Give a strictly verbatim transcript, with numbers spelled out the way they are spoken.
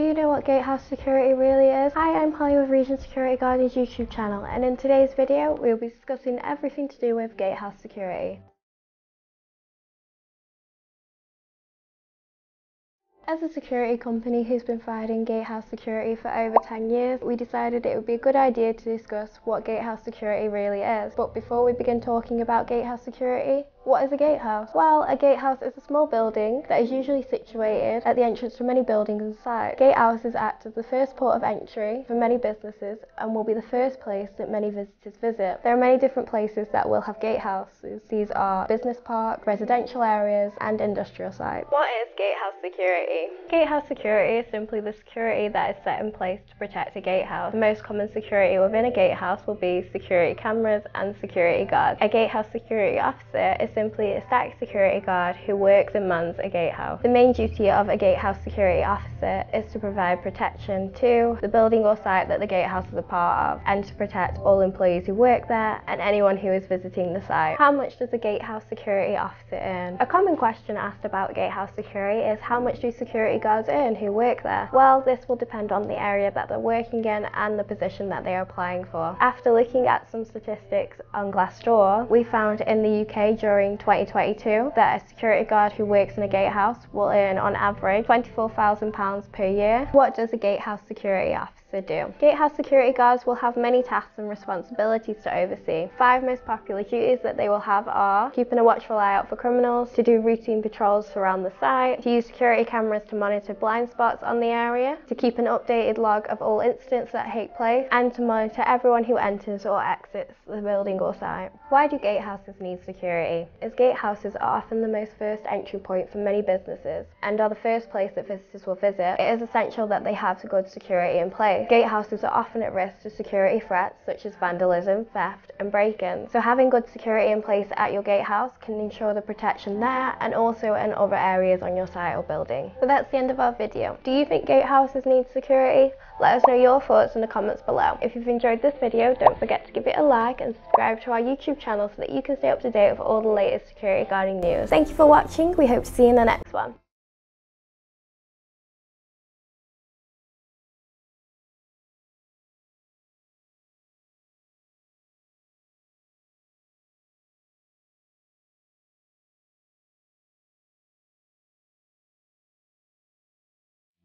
Do you know what gatehouse security really is? Hi, I'm Holly with Region Security Guarding's YouTube channel, and in today's video we'll be discussing everything to do with gatehouse security. As a security company who's been providing gatehouse security for over ten years, we decided it would be a good idea to discuss what gatehouse security really is. But before we begin talking about gatehouse security, what is a gatehouse? Well, a gatehouse is a small building that is usually situated at the entrance to many buildings and sites. Gatehouses act as the first port of entry for many businesses and will be the first place that many visitors visit. There are many different places that will have gatehouses. These are business parks, residential areas and industrial sites. What is gatehouse security? Gatehouse security is simply the security that is set in place to protect a gatehouse. The most common security within a gatehouse will be security cameras and security guards. A gatehouse security officer is simply a staff security guard who works and mans a gatehouse. The main duty of a gatehouse security officer is to provide protection to the building or site that the gatehouse is a part of, and to protect all employees who work there and anyone who is visiting the site. How much does a gatehouse security officer earn? A common question asked about gatehouse security is, how much do security guards earn who work there? Well, this will depend on the area that they're working in and the position that they are applying for. After looking at some statistics on Glassdoor, we found in the U K during During twenty twenty-two, that a security guard who works in a gatehouse will earn on average twenty-four thousand pounds per year. What does a gatehouse security officer do? Gatehouse security guards will have many tasks and responsibilities to oversee. Five most popular duties that they will have are keeping a watchful eye out for criminals, to do routine patrols around the site, to use security cameras to monitor blind spots on the area, to keep an updated log of all incidents that take place, and to monitor everyone who enters or exits the building or site. Why do gatehouses need security? As gatehouses are often the most first entry point for many businesses and are the first place that visitors will visit, it is essential that they have good security in place. Gatehouses are often at risk to security threats such as vandalism, theft and break-ins. So having good security in place at your gatehouse can ensure the protection there and also in other areas on your site or building. So that's the end of our video. Do you think gatehouses need security? Let us know your thoughts in the comments below. If you've enjoyed this video, don't forget to give it a like and subscribe to our YouTube channel so that you can stay up to date with all the latest security guarding news. Thank you for watching. We hope to see you in the next one.